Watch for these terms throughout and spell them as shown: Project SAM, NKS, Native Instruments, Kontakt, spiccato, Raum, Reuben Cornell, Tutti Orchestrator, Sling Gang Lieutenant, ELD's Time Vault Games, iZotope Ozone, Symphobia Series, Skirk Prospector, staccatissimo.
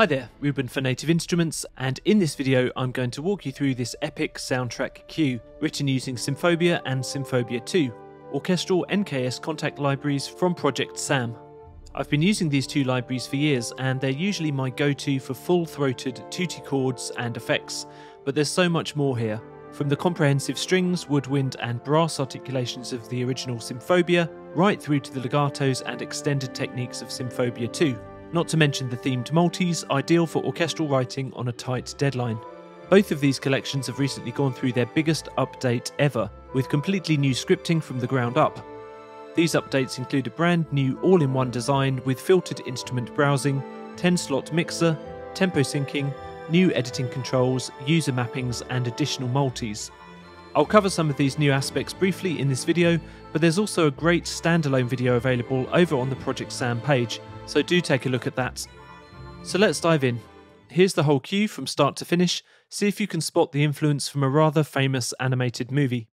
Hi there, Ruben for Native Instruments, and in this video I'm going to walk you through this epic soundtrack cue, written using Symphobia and Symphobia 2, orchestral NKS Kontakt libraries from Project SAM. I've been using these two libraries for years, and they're usually my go-to for full-throated tutti chords and effects, but there's so much more here. From the comprehensive strings, woodwind and brass articulations of the original Symphobia, right through to the legatos and extended techniques of Symphobia 2. Not to mention the themed multis, ideal for orchestral writing on a tight deadline. Both of these collections have recently gone through their biggest update ever, with completely new scripting from the ground up. These updates include a brand new all-in-one design with filtered instrument browsing, 10-slot mixer, tempo syncing, new editing controls, user mappings and additional multis. I'll cover some of these new aspects briefly in this video, but there's also a great standalone video available over on the Project SAM page, so do take a look at that. So let's dive in. Here's the whole cue from start to finish. See if you can spot the influence from a rather famous animated movie.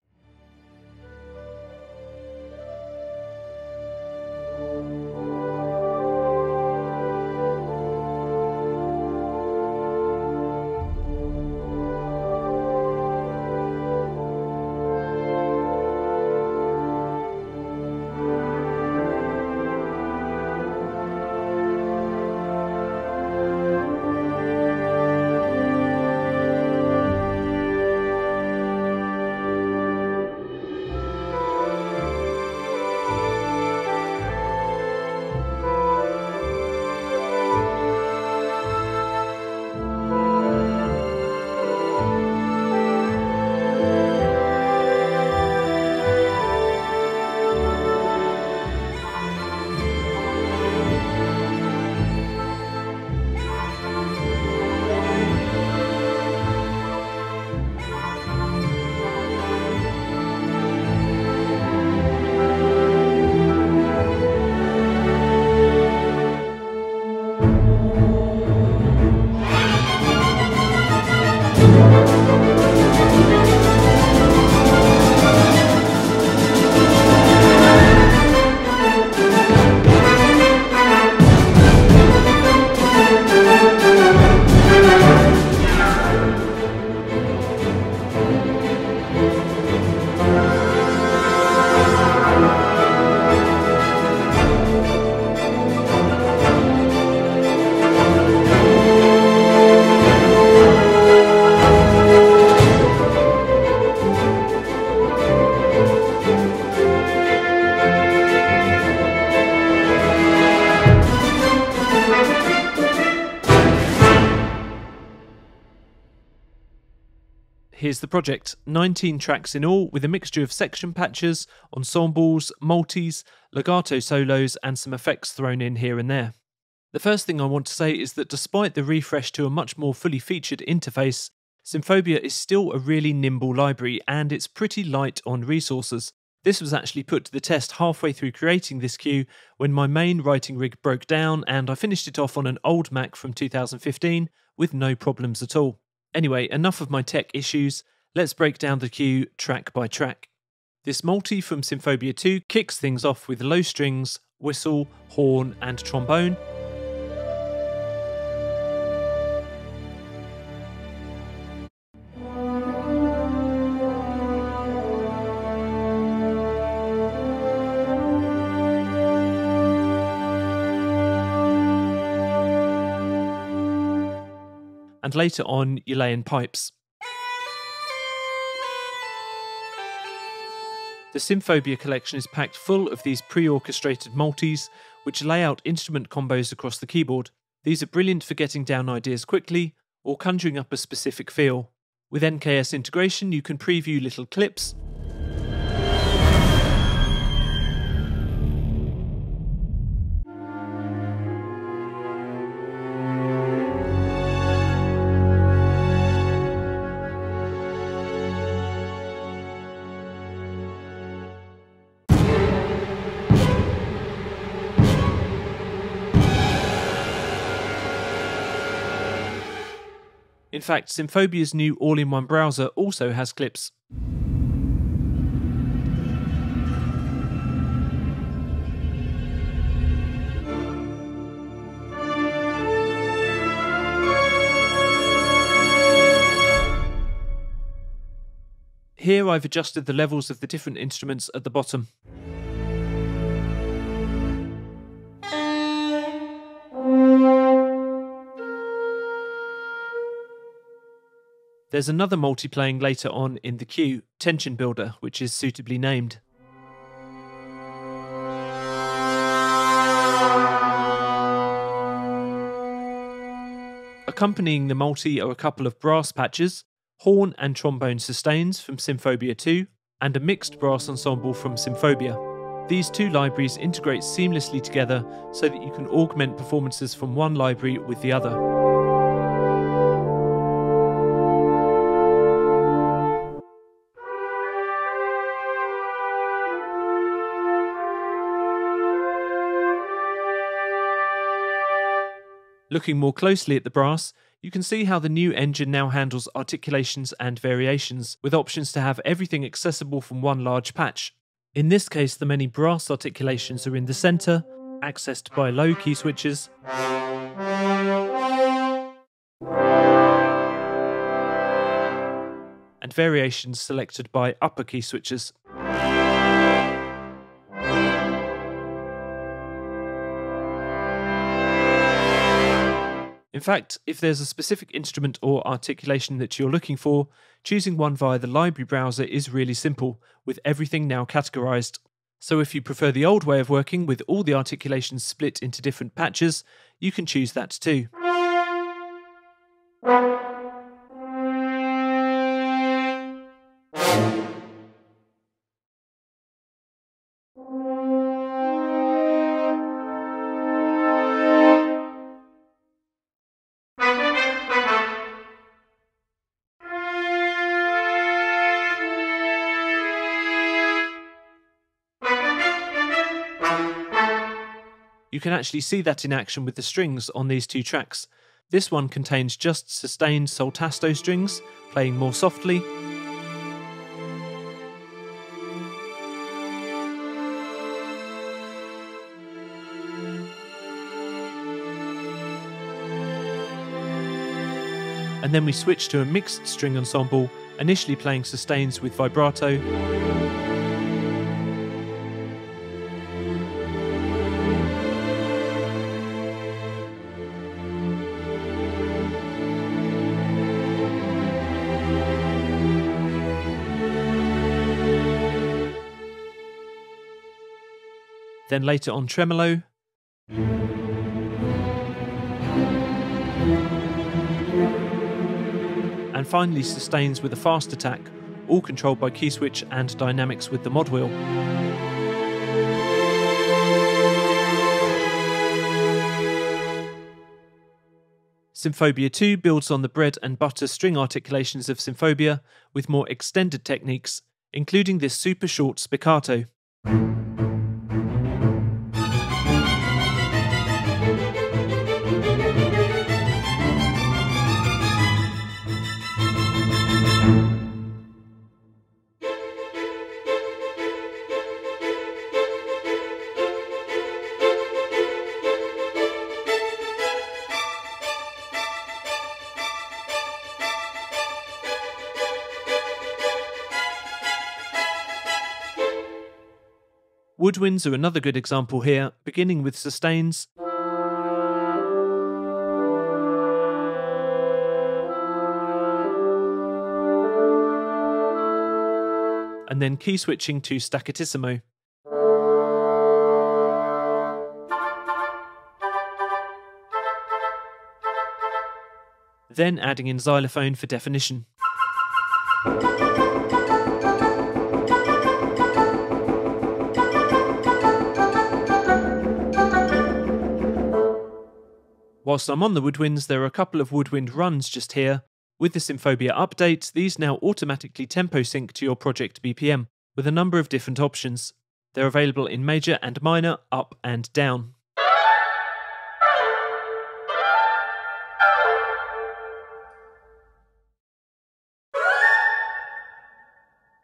Here's the project, 19 tracks in all, with a mixture of section patches, ensembles, multis, legato solos and some effects thrown in here and there. The first thing I want to say is that despite the refresh to a much more fully featured interface, Symphobia is still a really nimble library and it's pretty light on resources. This was actually put to the test halfway through creating this cue when my main writing rig broke down and I finished it off on an old Mac from 2015 with no problems at all. Anyway, enough of my tech issues, let's break down the cue track by track. This multi from Symphobia 2 kicks things off with low strings, whistle, horn and trombone. And later on, Ulayan pipes. The Symphobia collection is packed full of these pre-orchestrated multis, which lay out instrument combos across the keyboard. These are brilliant for getting down ideas quickly, or conjuring up a specific feel. With NKS integration, you can preview little clips, in fact, Symphobia's new all-in-one browser also has clips. Here I've adjusted the levels of the different instruments at the bottom. There's another multiplaying later on in the queue, Tension Builder, which is suitably named. Accompanying the multi are a couple of brass patches, horn and trombone sustains from Symphobia 2, and a mixed brass ensemble from Symphobia. These two libraries integrate seamlessly together so that you can augment performances from one library with the other. Looking more closely at the brass, you can see how the new engine now handles articulations and variations, with options to have everything accessible from one large patch. In this case, the many brass articulations are in the centre, accessed by low key switches, and variations selected by upper key switches. In fact, if there's a specific instrument or articulation that you're looking for, choosing one via the library browser is really simple, with everything now categorised. So if you prefer the old way of working with all the articulations split into different patches, you can choose that too. You can actually see that in action with the strings on these two tracks. This one contains just sustained soltasto strings, playing more softly. And then we switch to a mixed string ensemble, initially playing sustains with vibrato. Then later on tremolo, and finally sustains with a fast attack, all controlled by key switch and dynamics with the mod wheel. Symphobia 2 builds on the bread and butter string articulations of Symphobia with more extended techniques, including this super short spiccato. Woodwinds are another good example here, beginning with sustains, and then key switching to staccatissimo. Then adding in xylophone for definition. Whilst I'm on the woodwinds, there are a couple of woodwind runs just here. With the Symphobia update, these now automatically tempo sync to your project BPM, with a number of different options. They're available in major and minor, up and down.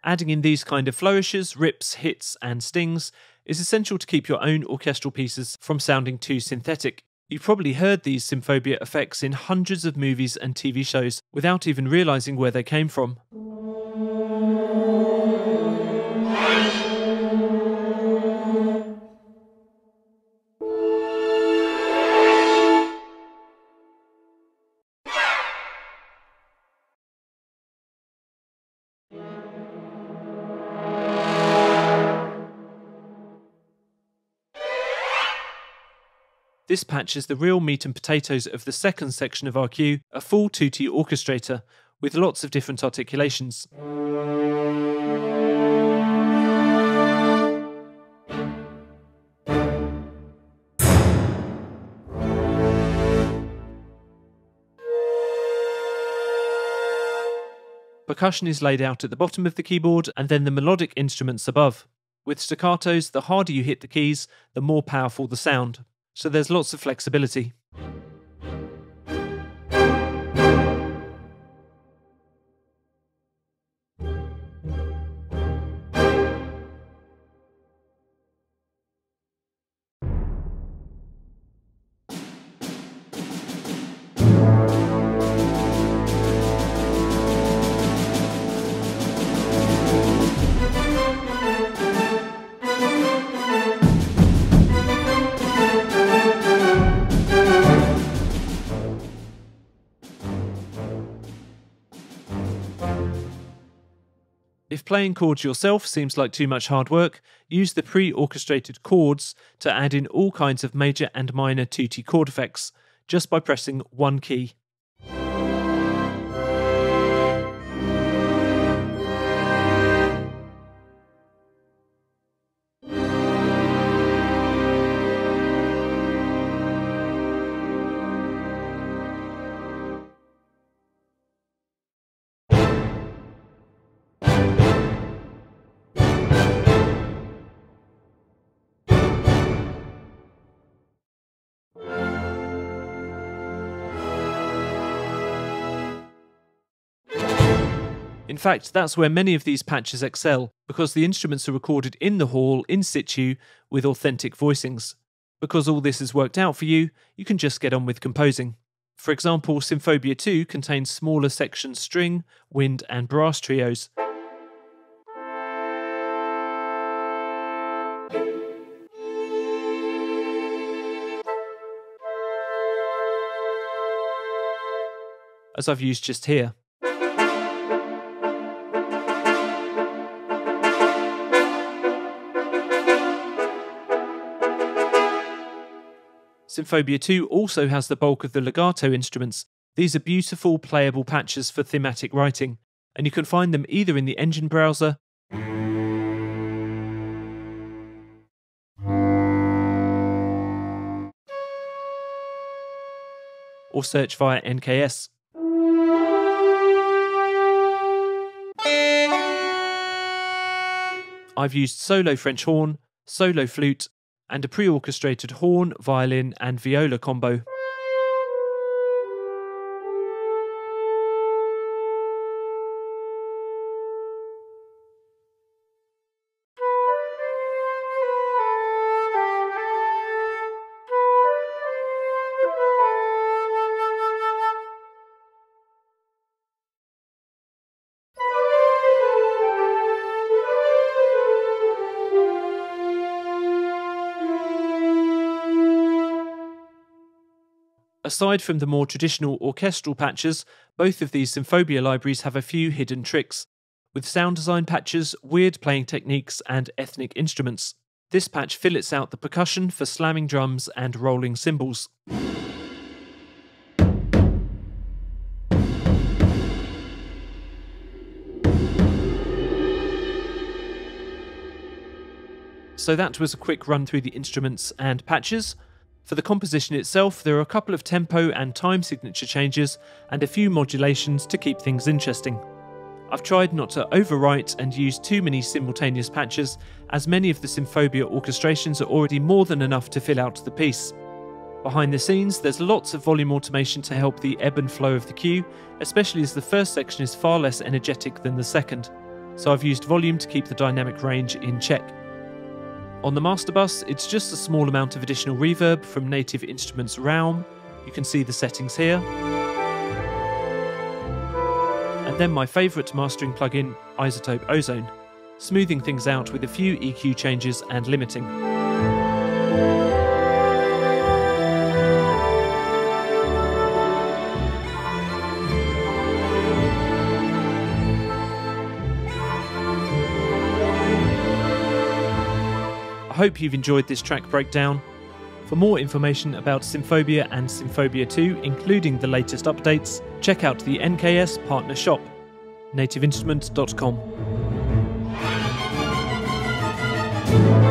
Adding in these kind of flourishes, rips, hits and stings is essential to keep your own orchestral pieces from sounding too synthetic. You've probably heard these Symphobia effects in hundreds of movies and TV shows without even realising where they came from. This patch is the real meat and potatoes of the second section of our cue, a full 2T orchestrator with lots of different articulations. Percussion is laid out at the bottom of the keyboard and then the melodic instruments above. With staccatos, the harder you hit the keys, the more powerful the sound, so there's lots of flexibility. If playing chords yourself seems like too much hard work, use the pre-orchestrated chords to add in all kinds of major and minor 2T chord effects, just by pressing one key. In fact, that's where many of these patches excel, because the instruments are recorded in the hall, in situ, with authentic voicings. Because all this is worked out for you, you can just get on with composing. For example, Symphobia 2 contains smaller section string, wind and brass trios. As I've used just here. Symphobia 2 also has the bulk of the legato instruments. These are beautiful, playable patches for thematic writing, and you can find them either in the engine browser or search via NKS. I've used solo French horn, solo flute, and a pre-orchestrated horn, violin and viola combo. Aside from the more traditional orchestral patches, both of these Symphobia libraries have a few hidden tricks, with sound design patches, weird playing techniques and ethnic instruments. This patch fillets out the percussion for slamming drums and rolling cymbals. So that was a quick run through the instruments and patches. For the composition itself, there are a couple of tempo and time signature changes and a few modulations to keep things interesting. I've tried not to overwrite and use too many simultaneous patches, as many of the Symphobia orchestrations are already more than enough to fill out the piece. Behind the scenes, there's lots of volume automation to help the ebb and flow of the cue, especially as the first section is far less energetic than the second, so I've used volume to keep the dynamic range in check. On the master bus, it's just a small amount of additional reverb from Native Instruments Raum. You can see the settings here. And then my favourite mastering plugin, iZotope Ozone, smoothing things out with a few EQ changes and limiting. I hope you've enjoyed this track breakdown. For more information about Symphobia and Symphobia 2, including the latest updates, check out the NKS partner shop, nativeinstruments.com.